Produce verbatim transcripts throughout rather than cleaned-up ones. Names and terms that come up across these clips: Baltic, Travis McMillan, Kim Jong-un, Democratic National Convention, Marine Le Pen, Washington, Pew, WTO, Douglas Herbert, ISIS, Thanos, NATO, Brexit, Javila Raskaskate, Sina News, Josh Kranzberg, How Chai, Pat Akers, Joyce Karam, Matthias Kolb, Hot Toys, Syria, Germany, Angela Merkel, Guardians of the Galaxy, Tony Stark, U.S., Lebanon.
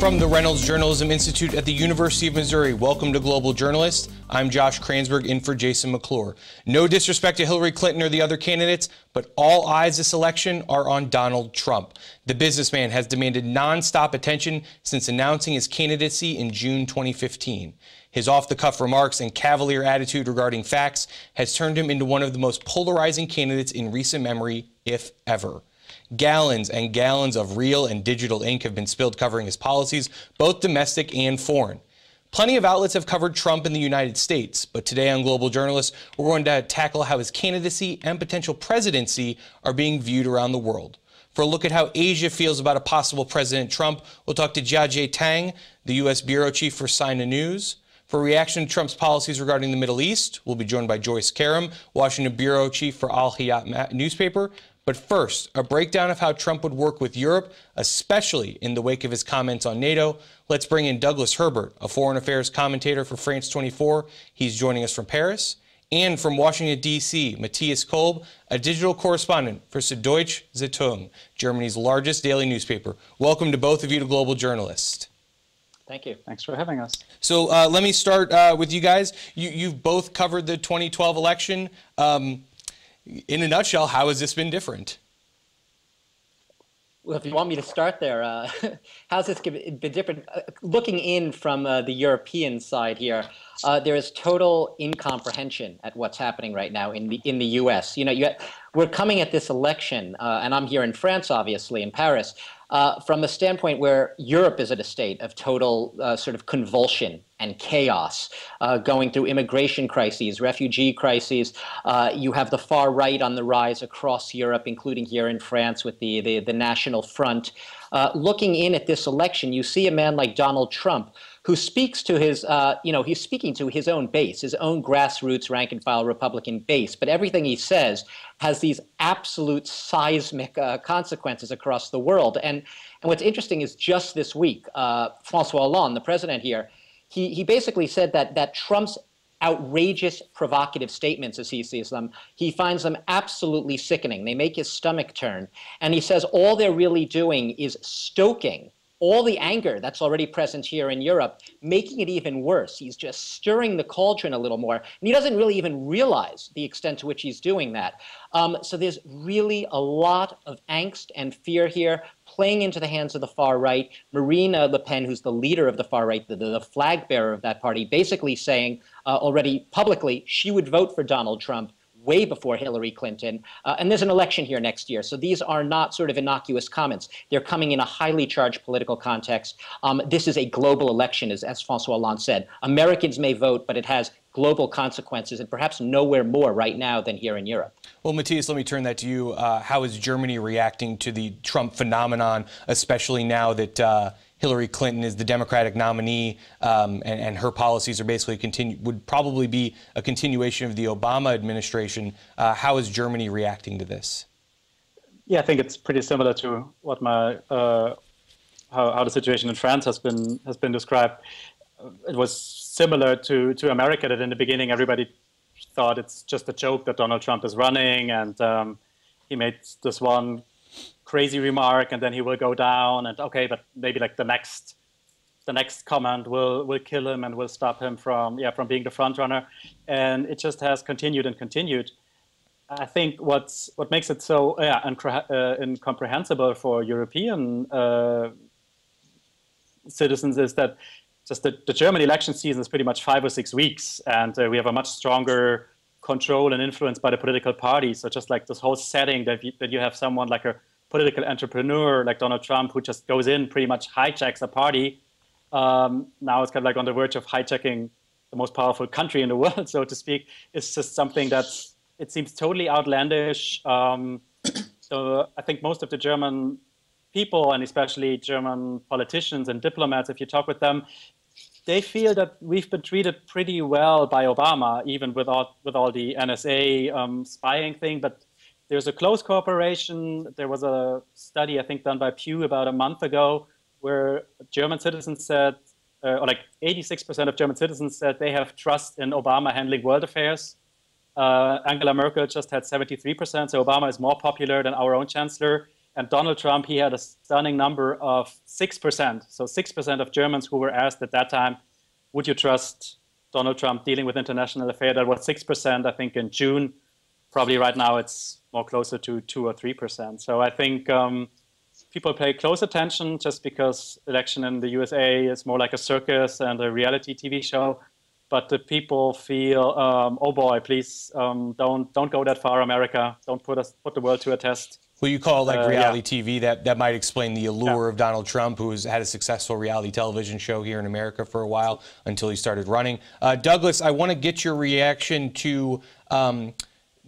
From the Reynolds Journalism Institute at the University of Missouri, welcome to Global Journalist. I'm Josh Kranzberg, in for Jason McClure. No disrespect to Hillary Clinton or the other candidates, but all eyes this election are on Donald Trump. The businessman has demanded nonstop attention since announcing his candidacy in June twenty fifteen. His off-the-cuff remarks and cavalier attitude regarding facts has turned him into one of the most polarizing candidates in recent memory, if ever. Gallons and gallons of real and digital ink have been spilled covering his policies, both domestic and foreign. Plenty of outlets have covered Trump in the United States, but today on Global Journalists, we're going to tackle how his candidacy and potential presidency are being viewed around the world. For a look at how Asia feels about a possible President Trump, we'll talk to Jiajie Tang, the U S bureau chief for Sina News. For a reaction to Trump's policies regarding the Middle East, we'll be joined by Joyce Karam, Washington bureau chief for al-Hayat newspaper. But first, a breakdown of how Trump would work with Europe, especially in the wake of his comments on NATO. Let's bring in Douglas Herbert, a foreign affairs commentator for France twenty-four. He's joining us from Paris. And from Washington, D C, Matthias Kolb, a digital correspondent for Süddeutsche Zeitung, Germany's largest daily newspaper. Welcome to both of you to Global Journalist. Thank you. Thanks for having us. So uh, let me start uh, with you guys. You, you've both covered the twenty twelve election. Um, in a nutshell, how has this been different? Well, if you want me to start there, uh, how's this been different? Uh, looking in from uh, the European side here, uh, there is total incomprehension at what's happening right now in the in the U S. You know, you, we're coming at this election, uh, and I'm here in France, obviously, in Paris, Uh, from a standpoint where Europe is at a state of total uh, sort of convulsion and chaos, uh, going through immigration crises, refugee crises. Uh, you have the far right on the rise across Europe, including here in France with the, the, the National Front. Uh, looking in at this election, you see a man like Donald Trump, who speaks to his, uh, you know, he's speaking to his own base, his own grassroots rank and file Republican base. But everything he says has these absolute seismic uh, consequences across the world. And, and what's interesting is just this week, uh, Francois Hollande, the president here, he, he basically said that, that Trump's outrageous, provocative statements, as he sees them, he finds them absolutely sickening. They make his stomach turn. And he says all they're really doing is stoking all the anger that's already present here in Europe, making it even worse. He's just stirring the cauldron a little more. And he doesn't really even realize the extent to which he's doing that. Um, so there's really a lot of angst and fear here playing into the hands of the far right. Marine Le Pen, who's the leader of the far right, the, the flag bearer of that party, basically saying uh, already publicly she would vote for Donald Trump way before Hillary Clinton, uh, and there's an election here next year. So these are not sort of innocuous comments. They're coming in a highly charged political context. Um, this is a global election, as, as Francois Hollande said. Americans may vote, but it has global consequences, and perhaps nowhere more right now than here in Europe. Well, Matthias, let me turn that to you. Uh, how is Germany reacting to the Trump phenomenon, especially now that uh, Hillary Clinton is the Democratic nominee, um, and, and her policies are basically continue would probably be a continuation of the Obama administration. Uh, how is Germany reacting to this? Yeah, I think it's pretty similar to what my uh, how, how the situation in France has been has been described. It was similar to to America, that in the beginning everybody thought it's just a joke that Donald Trump is running, and um, he made this one crazy remark, and then he will go down, and okay, but maybe like the next, the next comment will will kill him and will stop him from yeah from being the front runner, and it just has continued and continued. I think what's what makes it so yeah uh, incomprehensible for European uh, citizens is that just the, the German election season is pretty much five or six weeks, and uh, we have a much stronger control and influence by the political parties. So just like this whole setting that you, that you have someone like a political entrepreneur like Donald Trump, who just goes in, pretty much hijacks a party. Um, now it's kind of like on the verge of hijacking the most powerful country in the world, so to speak. It's just something that it seems totally outlandish. Um, so I think most of the German people, and especially German politicians and diplomats, if you talk with them, they feel that we've been treated pretty well by Obama, even with all, with all the N S A um, spying thing. But there's a close cooperation. There was a study, I think, done by Pew about a month ago, where German citizens said, uh, or like eighty-six percent of German citizens said they have trust in Obama handling world affairs. Uh, Angela Merkel just had seventy-three percent, so Obama is more popular than our own chancellor. And Donald Trump, he had a stunning number of six percent. So six percent of Germans who were asked at that time, would you trust Donald Trump dealing with international affairs? That was six percent, I think, in June. Probably right now it's more closer to two or three percent. So I think um, people pay close attention just because election in the U S A is more like a circus and a reality T V show. But the people feel, um, oh boy, please um, don't don't go that far, America. Don't put us put the world to a test. Well, you call like uh, reality yeah. T V. That that might explain the allure yeah. of Donald Trump, who has had a successful reality television show here in America for a while until he started running. Uh, Douglas, I want to get your reaction to Um,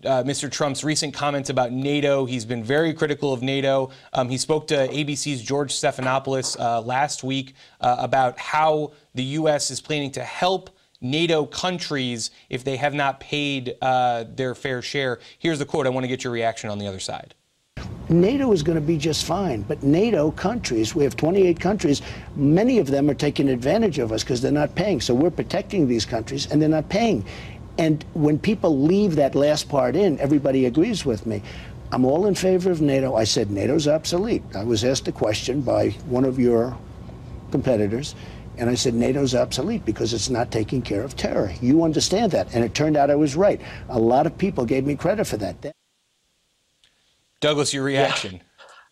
Uh, Mister Trump's recent comments about NATO. He's been very critical of NATO. Um, he spoke to A B C's George Stephanopoulos uh, last week uh, about how the U S is planning to help NATO countries if they have not paid uh, their fair share. Here's the quote. I want to get your reaction on the other side. NATO is going to be just fine, but NATO countries, we have twenty-eight countries, many of them are taking advantage of us because they're not paying. So we're protecting these countries and they're not paying. And when people leave that last part in, everybody agrees with me. I'm all in favor of NATO. I said NATO's obsolete. I was asked a question by one of your competitors, and I said NATO's obsolete because it's not taking care of terror. You understand that. And it turned out I was right. A lot of people gave me credit for that. Douglas, your reaction? Yeah.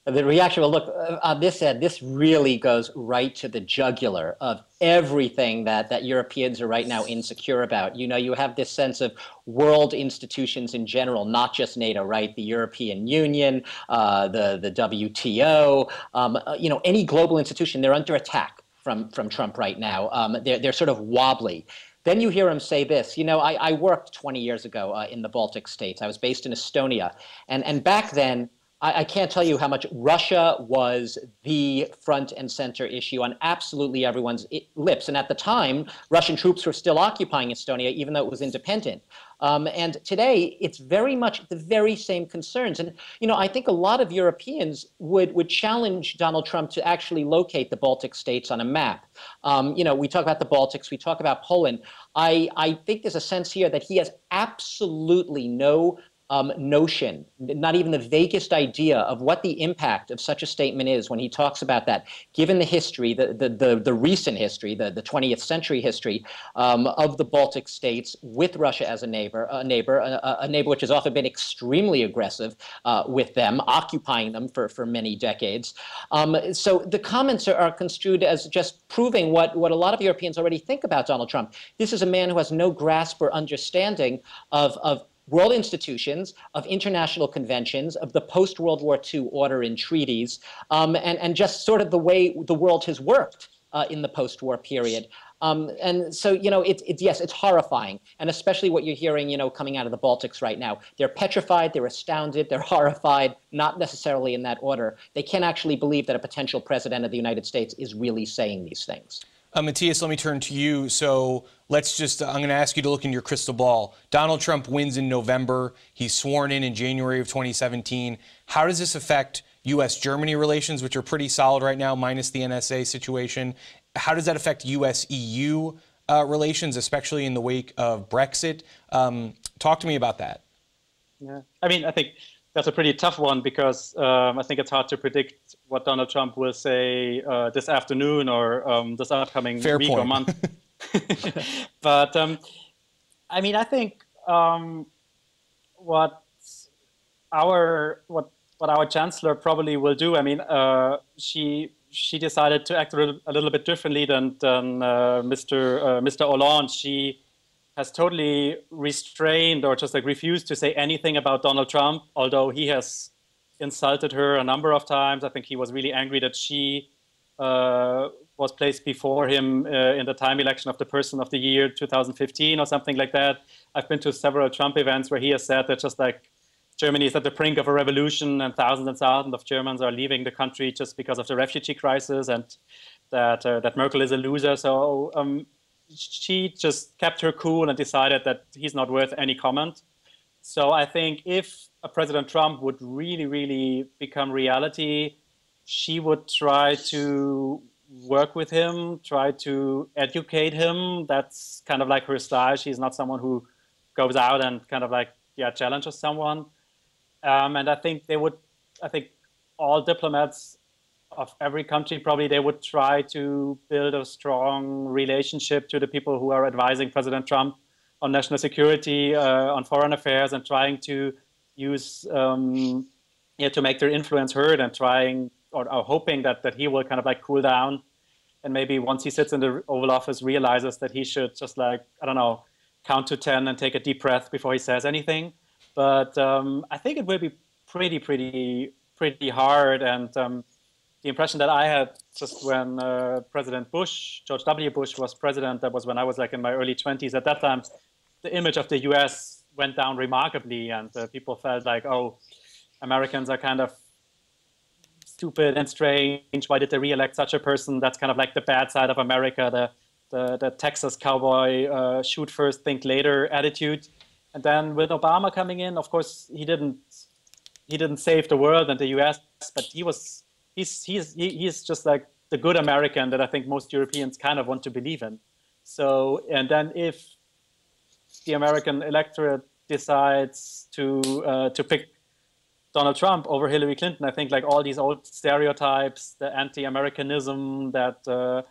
The reaction, well, look, on this end, this really goes right to the jugular of everything that, that Europeans are right now insecure about. You know, you have this sense of world institutions in general, not just NATO, right? The European Union, uh, the, the W T O, um, you know, any global institution, they're under attack from, from Trump right now. Um, they're, they're sort of wobbly. Then you hear him say this, you know, I, I worked twenty years ago uh, in the Baltic states. I was based in Estonia. And, and back then, I can't tell you how much Russia was the front and center issue on absolutely everyone's lips. And at the time, Russian troops were still occupying Estonia, even though it was independent. Um, and today, it's very much the very same concerns. And, you know, I think a lot of Europeans would, would challenge Donald Trump to actually locate the Baltic states on a map. Um, you know, we talk about the Baltics, we talk about Poland. I, I think there's a sense here that he has absolutely no Um, notion, not even the vaguest idea of what the impact of such a statement is when he talks about that, given the history, the the, the, the recent history, the, the twentieth century history um, of the Baltic states with Russia as a neighbor, a neighbor, a, a neighbor which has often been extremely aggressive uh, with them, occupying them for, for many decades. Um, so the comments are, are construed as just proving what, what a lot of Europeans already think about Donald Trump. This is a man who has no grasp or understanding of, of world institutions, of international conventions, of the post-World War Two order in treaties, um, and, and just sort of the way the world has worked uh, in the post-war period. Um, and so, you know, it's, it's, yes, it's horrifying. And especially what you're hearing, you know, coming out of the Baltics right now. They're petrified, they're astounded, they're horrified, not necessarily in that order. They can't actually believe that a potential president of the United States is really saying these things. Uh, Matthias, let me turn to you. So let's just, uh, I'm going to ask you to look in your crystal ball. Donald Trump wins in November. He's sworn in in January of twenty seventeen. How does this affect U S Germany relations, which are pretty solid right now, minus the N S A situation? How does that affect U S E U uh, relations, especially in the wake of Brexit? Um, talk to me about that. Yeah, I mean, I think that's a pretty tough one because um, I think it's hard to predict what Donald Trump will say uh, this afternoon or um, this upcoming Fair week point. or month. But um, I mean, I think um, what our what what our chancellor probably will do. I mean, uh, she she decided to act a little, a little bit differently than than uh, Mister Uh, Mister Hollande. She has totally restrained or just like refused to say anything about Donald Trump, although he has insulted her a number of times. I think he was really angry that she uh, was placed before him uh, in the time election of the person of the year two thousand fifteen or something like that. I've been to several Trump events where he has said that just like Germany is at the brink of a revolution and thousands and thousands of Germans are leaving the country just because of the refugee crisis and that, uh, that Merkel is a loser. So um, she just kept her cool and decided that he's not worth any comment. So I think if a President Trump would really, really become reality, she would try to work with him, try to educate him. That's kind of like her style. She's not someone who goes out and kind of like, yeah, challenges someone. Um, and I think they would, I think all diplomats of every country, probably they would try to build a strong relationship to the people who are advising President Trump on national security, uh, on foreign affairs, and trying to use, um, yeah, to make their influence heard, and trying or, or hoping that, that he will kind of like cool down. And maybe once he sits in the Oval Office, realizes that he should just like, I don't know, count to ten and take a deep breath before he says anything. But um, I think it will be pretty, pretty, pretty hard. And um, the impression that I had just when uh, President Bush, George W. Bush was president, that was when I was like in my early twenties. At that time, the image of the U S went down remarkably, and uh, people felt like, oh, Americans are kind of stupid and strange. Why did they re-elect such a person? That's kind of like the bad side of America, the, the, the Texas cowboy uh, shoot first, think later attitude. And then with Obama coming in, of course, he didn't, he didn't save the world and the U S, but he was, he's, he's, he's just like the good American that I think most Europeans kind of want to believe in. So, and then if the American electorate decides to, uh, to pick Donald Trump over Hillary Clinton, I think like all these old stereotypes, the anti-Americanism that uh,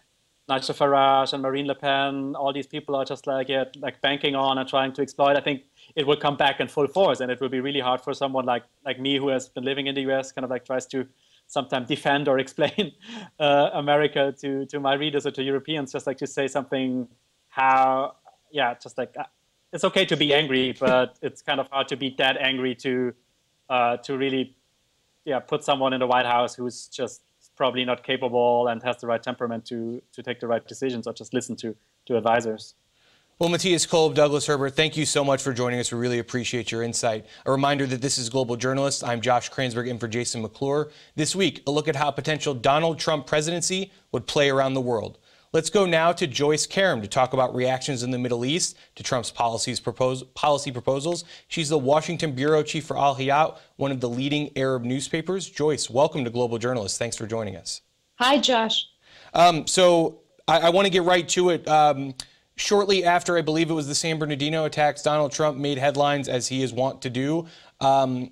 Nigel Farage and Marine Le Pen, all these people are just like yeah, like banking on and trying to exploit. I think it will come back in full force, and it will be really hard for someone like like me who has been living in the U S, kind of like tries to sometimes defend or explain uh, America to to my readers or to Europeans, just like to say something how yeah, just like uh, it's okay to be angry, but it's kind of hard to be that angry to. Uh, to really, yeah, put someone in the White House who's just probably not capable and has the right temperament to to take the right decisions or just listen to to advisors. Well, Matthias Kolb, Douglas Herbert, thank you so much for joining us. We really appreciate your insight. A reminder that this is Global Journalist. I'm Josh Kranzberg in for Jason McClure. This week, a look at how a potential Donald Trump presidency would play around the world. Let's go now to Joyce Karam to talk about reactions in the Middle East to Trump's policies propose, policy proposals. She's the Washington bureau chief for Al-Hayat, one of the leading Arab newspapers. Joyce, welcome to Global Journalist. Thanks for joining us. Hi, Josh. Um, so I, I want to get right to it. Um, shortly after, I believe it was the San Bernardino attacks, Donald Trump made headlines, as he is wont to do, um,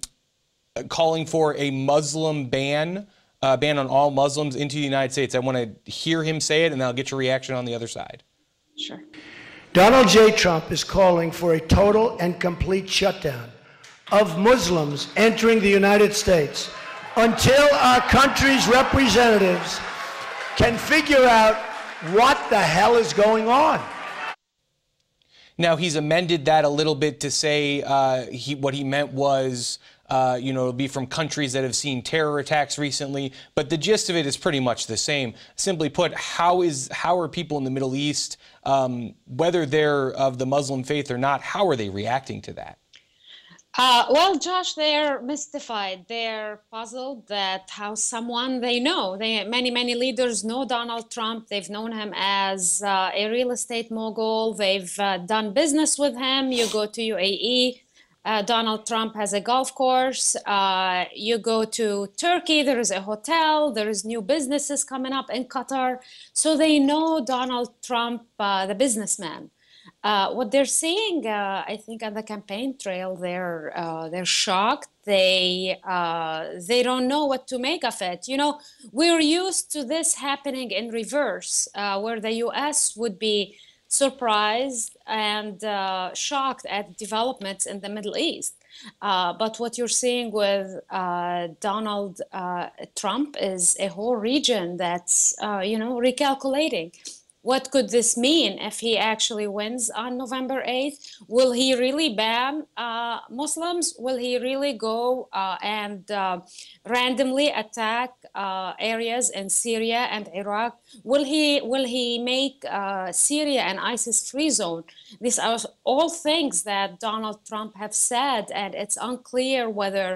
calling for a Muslim ban. Uh, ban on all Muslims into the United States. I want to hear him say it, and I'll get your reaction on the other side. Sure. Donald J. Trump is calling for a total and complete shutdown of Muslims entering the United States until our country's representatives can figure out what the hell is going on. Now, he's amended that a little bit to say uh, he, what he meant was Uh, you know, it'll be from countries that have seen terror attacks recently, but the gist of it is pretty much the same. Simply put, how is how are people in the Middle East, um, whether they're of the Muslim faith or not, how are they reacting to that? Uh, well, Josh, they're mystified. They're puzzled that how someone they know, they, many, many leaders know Donald Trump. They've known him as uh, a real estate mogul. They've uh, done business with him. You go to U A E. Uh, Donald Trump has a golf course. Uh, you go to Turkey, there is a hotel, there is new businesses coming up in Qatar. So they know Donald Trump, uh, the businessman. Uh, what they're seeing, uh, I think, on the campaign trail, they're uh, they're shocked. They uh, they don't know what to make of it. You know, we're used to this happening in reverse, uh, where the U S would be surprised and uh, shocked at developments in the Middle East. Uh, but what you're seeing with uh, Donald uh, Trump is a whole region that's, uh, you know, recalculating. What could this mean if he actually wins on November eighth? Will he really ban uh, Muslims? Will he really go uh, and uh, randomly attack uh, areas in Syria and Iraq? Will he, will he make uh, Syria an ISIS free zone? These are all things that Donald Trump have said, and it's unclear whether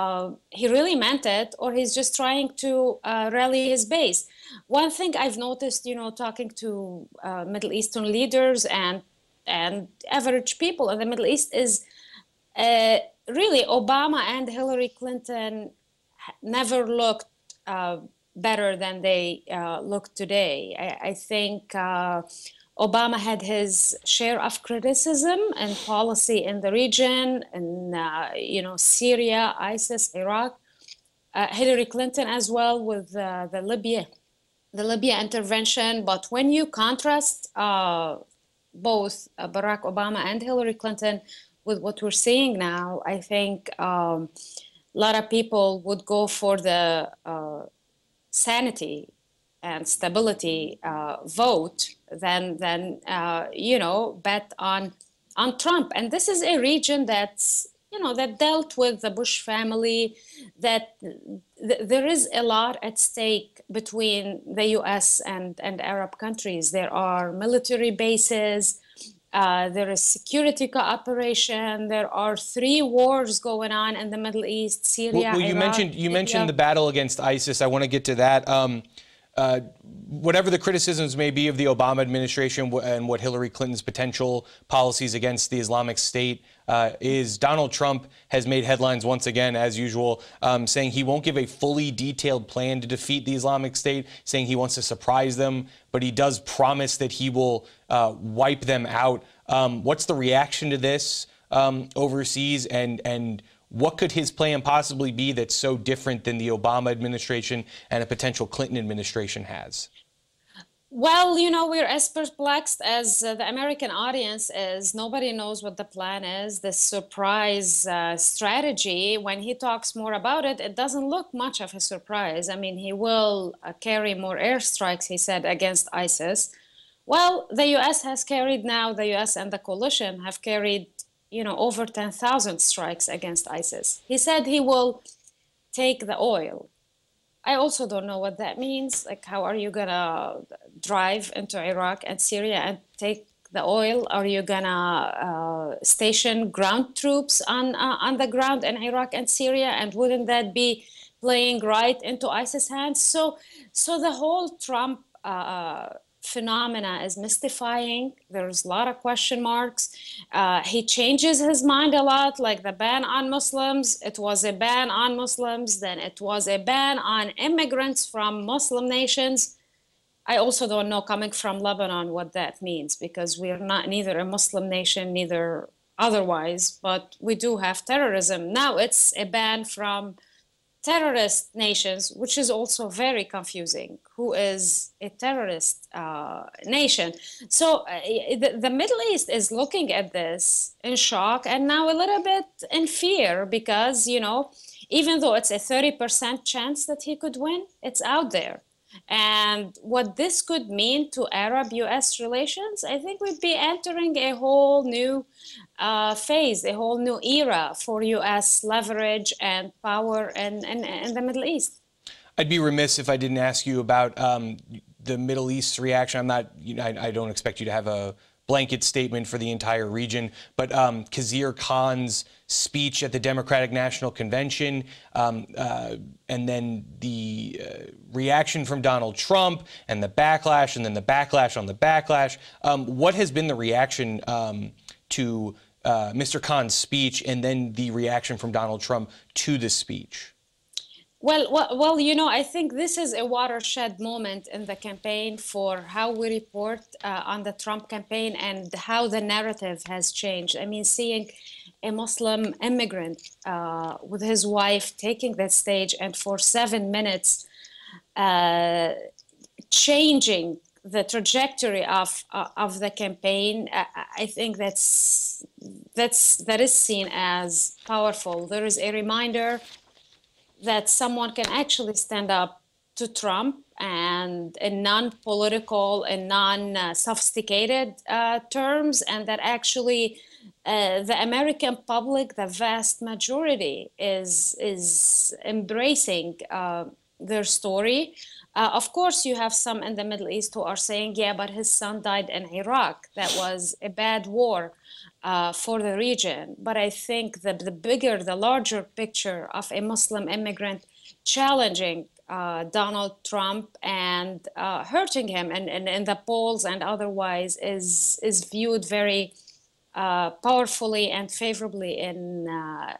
Uh, he really meant it, or he's just trying to uh, rally his base. One thing I've noticed, you know, talking to uh, Middle Eastern leaders and and average people in the Middle East is uh, really Obama and Hillary Clinton never looked uh, better than they uh, look today. I, I think uh, Obama had his share of criticism and policy in the region, in uh, you know, Syria, ISIS, Iraq. uh, Hillary Clinton as well with uh, the Libya, the Libya intervention. But when you contrast uh, both uh, Barack Obama and Hillary Clinton with what we're seeing now, I think um, a lot of people would go for the uh, sanity and stability uh, vote than, than uh, you know, bet on on Trump. And this is a region that's, you know, that dealt with the Bush family, that th there is a lot at stake between the U S and, and Arab countries. There are military bases, uh, there is security cooperation, there are three wars going on in the Middle East, Syria, well, well, you Iraq, mentioned You Libya. mentioned the battle against ISIS. I want to get to that. Um, Uh, whatever the criticisms may be of the Obama administration and what Hillary Clinton's potential policies against the Islamic State uh, is, Donald Trump has made headlines once again, as usual, um, saying he won't give a fully detailed plan to defeat the Islamic State, saying he wants to surprise them, but he does promise that he will uh, wipe them out. Um, what's the reaction to this um, overseas, and and what could his plan possibly be that's so different than the Obama administration and a potential Clinton administration has? Well, you know, we're as perplexed as uh, the American audience is. Nobody knows what the plan is. The surprise uh, strategy, when he talks more about it, it doesn't look much of a surprise. I mean, he will uh, carry more airstrikes, he said, against ISIS. Well, the U S has carried now, the U S and the coalition have carried, you know, over ten thousand strikes against ISIS. He said he will take the oil. I also don't know what that means. Like, how are you gonna drive into Iraq and Syria and take the oil? Are you gonna uh, station ground troops on, uh, on the ground in Iraq and Syria? And wouldn't that be playing right into ISIS hands? So, so the whole Trump uh, phenomena is mystifying. There's a lot of question marks. Uh, he changes his mind a lot, like the ban on Muslims. It was a ban on Muslims, then it was a ban on immigrants from Muslim nations. I also don't know, coming from Lebanon, what that means, because we are not neither a Muslim nation, neither otherwise, but we do have terrorism. Now it's a ban from terrorist nations, which is also very confusing. Who is a terrorist uh, nation? So uh, the, the Middle East is looking at this in shock and now a little bit in fear because, you know, even though it's a thirty percent chance that he could win, it's out there. And what this could mean to Arab U S relations, I think we'd be entering a whole new uh, phase, a whole new era for U S leverage and power in, in, in the Middle East. I'd be remiss if I didn't ask you about um, the Middle East's reaction. I'm not, you know, I, I don't expect you to have a blanket statement for the entire region, but um, Kazir Khan's speech at the Democratic National Convention, um, uh, and then the uh, reaction from Donald Trump, and the backlash, and then the backlash on the backlash. Um, what has been the reaction um, to uh, Mister Khan's speech, and then the reaction from Donald Trump to the speech? Well, well, well, you know, I think this is a watershed moment in the campaign for how we report uh, on the Trump campaign and how the narrative has changed. I mean, seeing a Muslim immigrant uh, with his wife taking that stage and for seven minutes uh, changing the trajectory of uh, of the campaign, I, I think that's that's that is seen as powerful. There is a reminder that someone can actually stand up to Trump and in non-political and non-sophisticated uh, terms, and that actually uh, the American public, the vast majority, is, is embracing uh, their story. Uh, of course, you have some in the Middle East who are saying, yeah, but his son died in Iraq. That was a bad war Uh, for the region. But I think that the bigger, the larger picture of a Muslim immigrant challenging uh, Donald Trump and uh, hurting him in, in, in the polls and otherwise is, is viewed very uh, powerfully and favorably in, uh,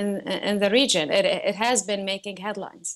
in, in the region. It, it has been making headlines.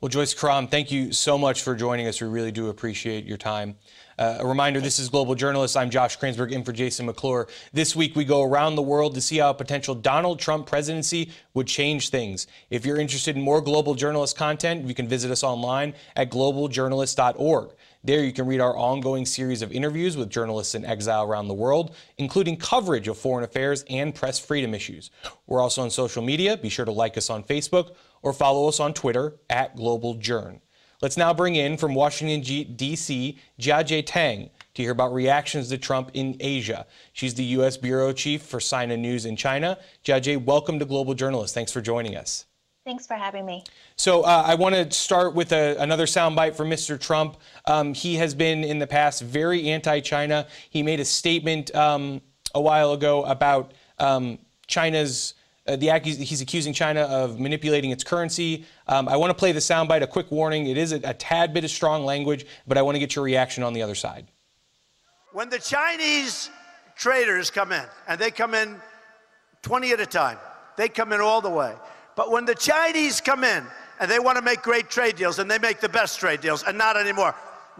Well, Joyce Karam, thank you so much for joining us. We really do appreciate your time. Uh, a reminder, this is Global Journalist. I'm Josh Kranzberg, in for Jason McClure. This week, we go around the world to see how a potential Donald Trump presidency would change things. If you're interested in more Global Journalist content, you can visit us online at global journalist dot org. There, you can read our ongoing series of interviews with journalists in exile around the world, including coverage of foreign affairs and press freedom issues. We're also on social media. Be sure to like us on Facebook or follow us on Twitter at Global Journ. Let's now bring in from Washington, D C, Jiajie Tang to hear about reactions to Trump in Asia. She's the U S Bureau Chief for Sina News in China. Jiajie, welcome to Global Journalist. Thanks for joining us. Thanks for having me. So uh, I want to start with a, another soundbite from Mister Trump. Um, he has been in the past very anti-China. He made a statement um, a while ago about um, China's Uh, the, he's accusing China of manipulating its currency. Um, I want to play the soundbite, a quick warning. It is a, a tad bit of strong language, but I want to get your reaction on the other side. When the Chinese traders come in, and they come in twenty at a time, they come in all the way. But when the Chinese come in, and they want to make great trade deals, and they make the best trade deals, and not anymore.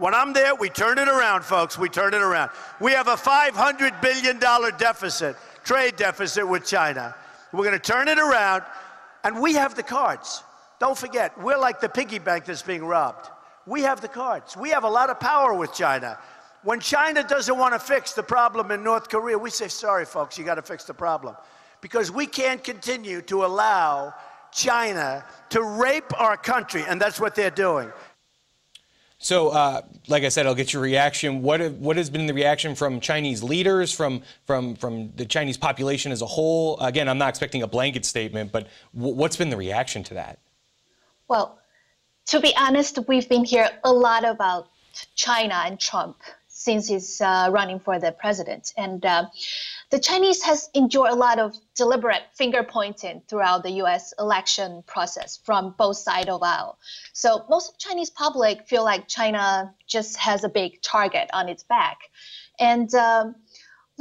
When I'm there, we turn it around, folks. We turn it around. We have a five hundred billion dollars deficit, trade deficit with China. We're going to turn it around, and we have the cards. Don't forget, we're like the piggy bank that's being robbed. We have the cards. We have a lot of power with China. When China doesn't want to fix the problem in North Korea, we say, sorry, folks, you got to fix the problem. Because we can't continue to allow China to rape our country, and that's what they're doing. So, uh, like I said, I'll get your reaction. What have, what has been the reaction from Chinese leaders, from from from the Chinese population as a whole? Again, I'm not expecting a blanket statement, but w what's been the reaction to that? Well, to be honest, we've been hearing a lot about China and Trump since he's uh, running for the president, and uh, the Chinese has enjoyed a lot of deliberate finger pointing throughout the U S election process from both sides of the aisle. So most of the Chinese public feel like China just has a big target on its back. And um,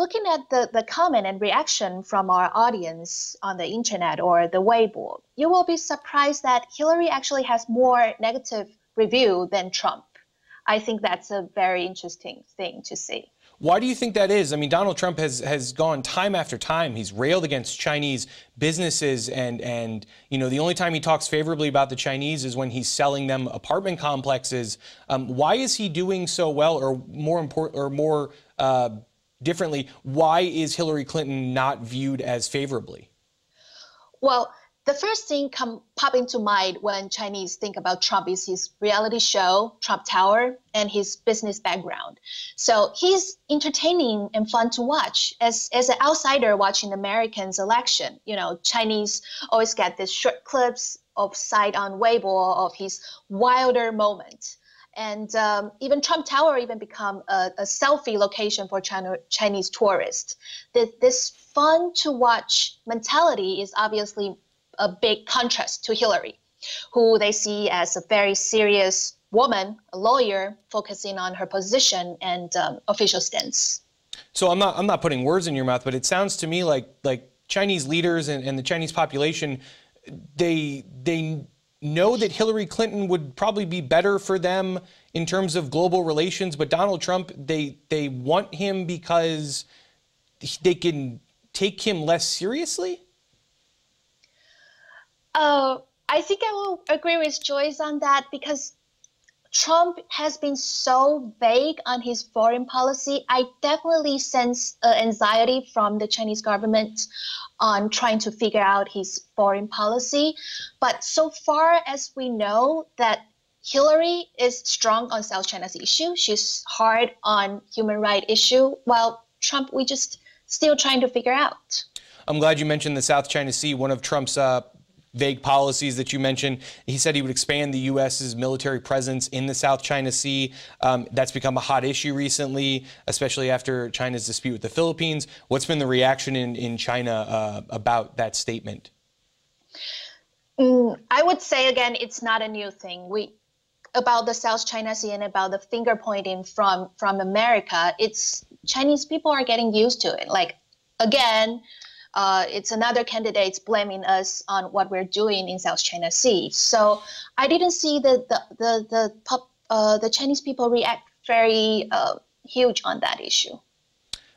looking at the, the comment and reaction from our audience on the internet or the Weibo, you will be surprised that Hillary actually has more negative review than Trump. I think that's a very interesting thing to see. Why do you think that is? I mean, Donald Trump has has gone time after time. He's railed against Chinese businesses, and and you know the only time he talks favorably about the Chinese is when he's selling them apartment complexes. Um, why is he doing so well, or more important, or more uh, differently? Why is Hillary Clinton not viewed as favorably? Well, the first thing come pop into mind when Chinese think about Trump is his reality show, Trump Tower, and his business background. So he's entertaining and fun to watch. As as an outsider watching Americans' election, you know, Chinese always get these short clips of sight on Weibo of his wilder moment. And um, even Trump Tower even become a, a selfie location for China, Chinese tourists. The, this fun to watch mentality is obviously a big contrast to Hillary, who they see as a very serious woman, a lawyer, focusing on her position and um, official stance. So I'm not, I'm not putting words in your mouth, but it sounds to me like like Chinese leaders and, and the Chinese population, they they know that Hillary Clinton would probably be better for them in terms of global relations, but Donald Trump, they they want him because they can take him less seriously? Uh, I think I will agree with Joyce on that, because Trump has been so vague on his foreign policy. I definitely sense uh, anxiety from the Chinese government on trying to figure out his foreign policy. But so far as we know, that Hillary is strong on South China Sea issue. She's hard on human rights issue, while Trump, we just still trying to figure out. I'm glad you mentioned the South China Sea, one of Trump's uh, vague policies that you mentioned. He said he would expand the U S's military presence in the South China Sea. Um, that's become a hot issue recently, especially after China's dispute with the Philippines. What's been the reaction in, in China uh, about that statement? Mm, I would say, again, it's not a new thing. We about the South China Sea and about the finger pointing from, from America, it's Chinese people are getting used to it. Like, again, Uh, it's another candidate blaming us on what we're doing in South China Sea. So I didn't see the the the the, pop, uh, the Chinese people react very uh, huge on that issue.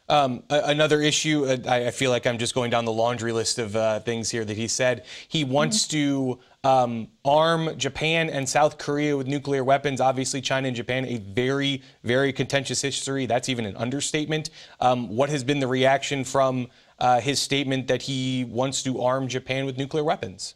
Um, another issue, uh, I, I feel like I'm just going down the laundry list of uh, things here that he said. He wants mm-hmm. to um, arm Japan and South Korea with nuclear weapons. Obviously, China and Japan, a very, very contentious history. That's even an understatement. Um, what has been the reaction from uh, his statement that he wants to arm Japan with nuclear weapons?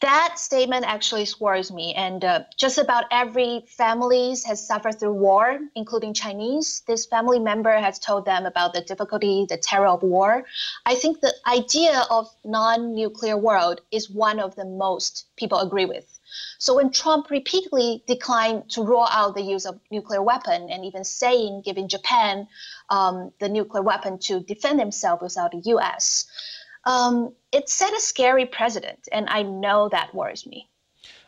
That statement actually worries me, and uh, just about every family has suffered through war, including Chinese. This family member has told them about the difficulty, the terror of war. I think the idea of non-nuclear world is one of the most people agree with. So when Trump repeatedly declined to rule out the use of nuclear weapon and even saying giving Japan um, the nuclear weapon to defend themselves without the U S, Um, it set a scary precedent, and I know that worries me.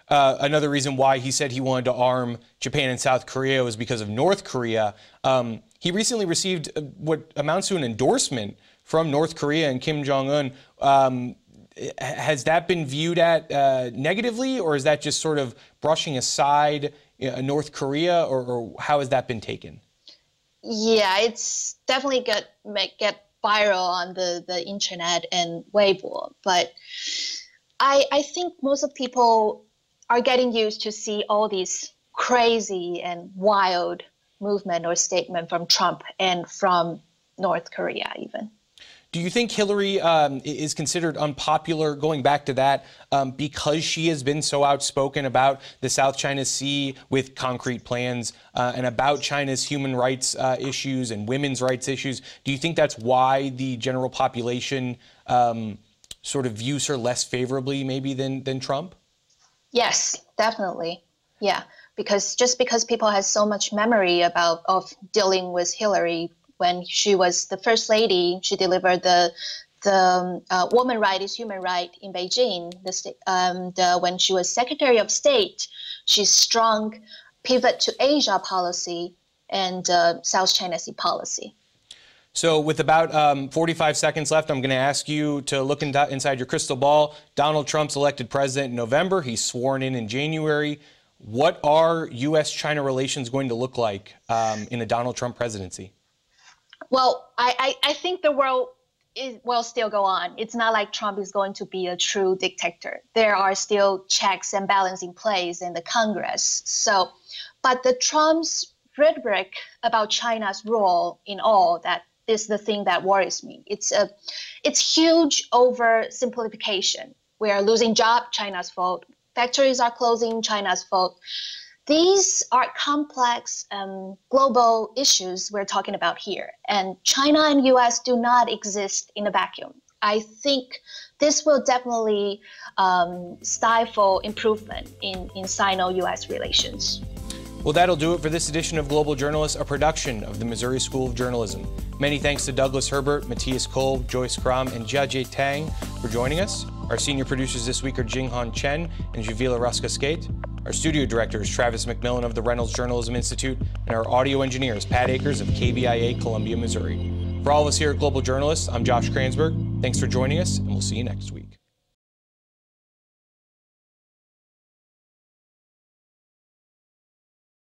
Uh, another reason why he said he wanted to arm Japan and South Korea was because of North Korea. Um, he recently received what amounts to an endorsement from North Korea and Kim Jong-un. Um, has that been viewed at uh, negatively, or is that just sort of brushing aside uh, North Korea, or, or how has that been taken? Yeah, it's definitely got make get. viral on the, the internet and Weibo, but I, I think most of people are getting used to see all these crazy and wild movement or statement from Trump and from North Korea even. Do you think Hillary um, is considered unpopular, going back to that, um, because she has been so outspoken about the South China Sea with concrete plans uh, and about China's human rights uh, issues and women's rights issues? Do you think that's why the general population um, sort of views her less favorably maybe than, than Trump? Yes, definitely. Yeah, because just because people have so much memory about of dealing with Hillary when she was the first lady, she delivered the the uh, woman right is human right in Beijing. The, um, the, when she was Secretary of State, she strong pivot to Asia policy and uh, South China Sea policy. So with about um, forty-five seconds left, I'm going to ask you to look in inside your crystal ball. Donald Trump's elected president in November. He's sworn in in January. What are U S China relations going to look like um, in a Donald Trump presidency? Well, I, I, I think the world is, will still go on. It's not like Trump is going to be a true dictator. There are still checks and balances in place in the Congress. So, but the Trump's rhetoric about China's role in all that is the thing that worries me. It's a, it's huge oversimplification. We are losing jobs, China's fault. Factories are closing, China's fault. These are complex um, global issues we're talking about here, and China and U S do not exist in a vacuum. I think this will definitely um, stifle improvement in, in Sino-U S relations. Well, that'll do it for this edition of Global Journalist, a production of the Missouri School of Journalism. Many thanks to Douglas Herbert, Matthias Kolb, Joyce Karam, and Jiajie Tang for joining us. Our senior producers this week are Jinghan Chen and Javila Raskaskate. Our studio director is Travis McMillan of the Reynolds Journalism Institute, and our audio engineer is Pat Akers of K B I A Columbia, Missouri. For all of us here at Global Journalist, I'm Josh Kranzberg. Thanks for joining us, and we'll see you next week.